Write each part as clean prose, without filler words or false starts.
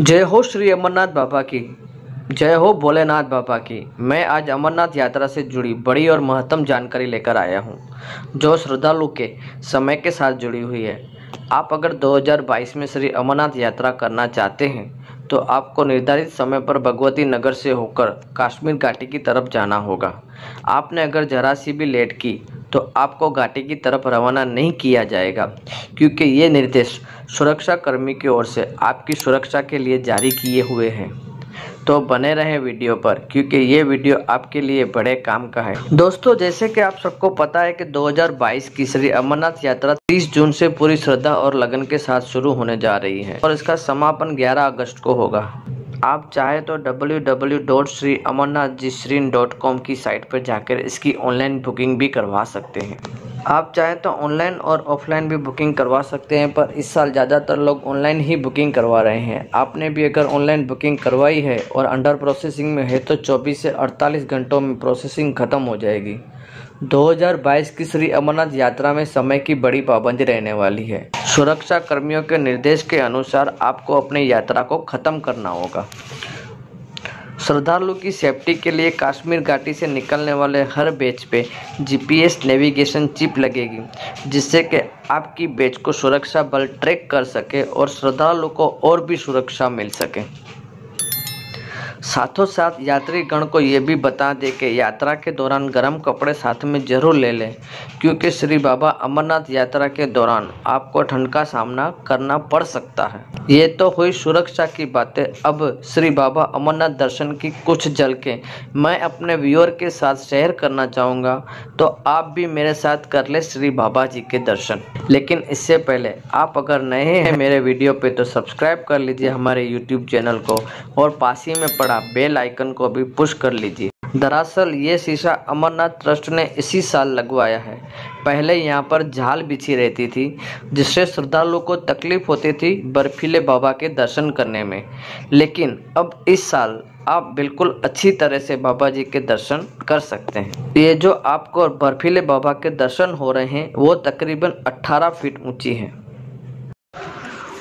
जय हो श्री अमरनाथ बाबा की, जय हो भोलेनाथ बाबा की। मैं आज अमरनाथ यात्रा से जुड़ी बड़ी और महत्तम जानकारी लेकर आया हूँ जो श्रद्धालु के समय के साथ जुड़ी हुई है। आप अगर 2022 में श्री अमरनाथ यात्रा करना चाहते हैं तो आपको निर्धारित समय पर भगवती नगर से होकर कश्मीर घाटी की तरफ जाना होगा। आपने अगर जरा सी भी लेट की तो आपको घाटी की तरफ रवाना नहीं किया जाएगा, क्योंकि ये निर्देश सुरक्षाकर्मी की ओर से आपकी सुरक्षा के लिए जारी किए हुए हैं। तो बने रहें वीडियो पर, क्योंकि ये वीडियो आपके लिए बड़े काम का है। दोस्तों, जैसे कि आप सबको पता है कि 2022 की श्री अमरनाथ यात्रा 30 जून से पूरी श्रद्धा और लगन के साथ शुरू होने जा रही है और इसका समापन 11 अगस्त को होगा। आप चाहे तो www.shriamarnathjishrine.com की साइट पर जाकर इसकी ऑनलाइन बुकिंग भी करवा सकते हैं। आप चाहे तो ऑनलाइन और ऑफलाइन भी बुकिंग करवा सकते हैं, पर इस साल ज़्यादातर लोग ऑनलाइन ही बुकिंग करवा रहे हैं। आपने भी अगर ऑनलाइन बुकिंग करवाई है और अंडर प्रोसेसिंग में है तो 24 से 48 घंटों में प्रोसेसिंग ख़त्म हो जाएगी। 2022 की श्री अमरनाथ यात्रा में समय की बड़ी पाबंदी रहने वाली है। सुरक्षा कर्मियों के निर्देश के अनुसार आपको अपनी यात्रा को ख़त्म करना होगा। श्रद्धालु की सेफ्टी के लिए कश्मीर घाटी से निकलने वाले हर बैच पे जीपीएस नेविगेशन चिप लगेगी, जिससे कि आपकी बैच को सुरक्षा बल ट्रैक कर सके और श्रद्धालु को और भी सुरक्षा मिल सके। साथों साथ यात्री गण को ये भी बता दें कि यात्रा के दौरान गर्म कपड़े साथ में जरूर ले लें, क्योंकि श्री बाबा अमरनाथ यात्रा के दौरान आपको ठंड का सामना करना पड़ सकता है। ये तो हुई सुरक्षा की बातें। अब श्री बाबा अमरनाथ दर्शन की कुछ झलकें मैं अपने व्यूअर के साथ शेयर करना चाहूँगा, तो आप भी मेरे साथ कर लें श्री बाबा जी के दर्शन। लेकिन इससे पहले आप अगर नए हैं मेरे वीडियो पे तो सब्सक्राइब कर लीजिए हमारे यूट्यूब चैनल को और पास ही में आप बेल आइकन को भी पुश कर लीजिए। दरअसल ये शीशा अमरनाथ ट्रस्ट ने इसी साल लगवाया है। पहले यहाँ पर झाल बिछी रहती थी, जिससे श्रद्धालुओं को तकलीफ होती थी बर्फीले बाबा के दर्शन करने में, लेकिन अब इस साल आप बिल्कुल अच्छी तरह से बाबा जी के दर्शन कर सकते हैं। ये जो आपको बर्फीले बाबा के दर्शन हो रहे हैं वो तकरीबन 18 फीट ऊँची है।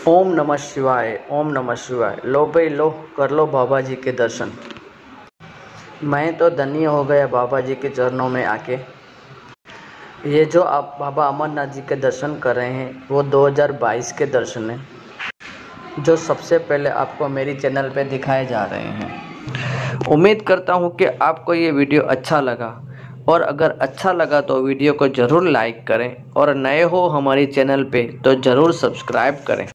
ओम नमः शिवाय, ओम नमः शिवाय। लो भाई लो, कर लो बाबा जी के दर्शन। मैं तो धन्य हो गया बाबा जी के चरणों में आके। ये जो आप बाबा अमरनाथ जी के दर्शन कर रहे हैं वो 2022 के दर्शन हैं, जो सबसे पहले आपको मेरी चैनल पे दिखाए जा रहे हैं। उम्मीद करता हूँ कि आपको ये वीडियो अच्छा लगा, और अगर अच्छा लगा तो वीडियो को ज़रूर लाइक करें और नए हो हमारी चैनल पे तो ज़रूर सब्सक्राइब करें।